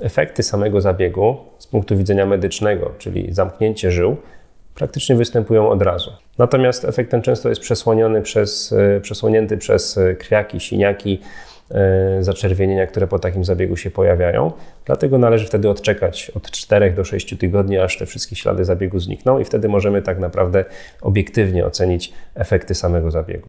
Efekty samego zabiegu z punktu widzenia medycznego, czyli zamknięcie żył, praktycznie występują od razu. Natomiast efekt ten często jest przesłonięty przez krwiaki, siniaki, zaczerwienienia, które po takim zabiegu się pojawiają. Dlatego należy wtedy odczekać od 4 do 6 tygodni, aż te wszystkie ślady zabiegu znikną i wtedy możemy tak naprawdę obiektywnie ocenić efekty samego zabiegu.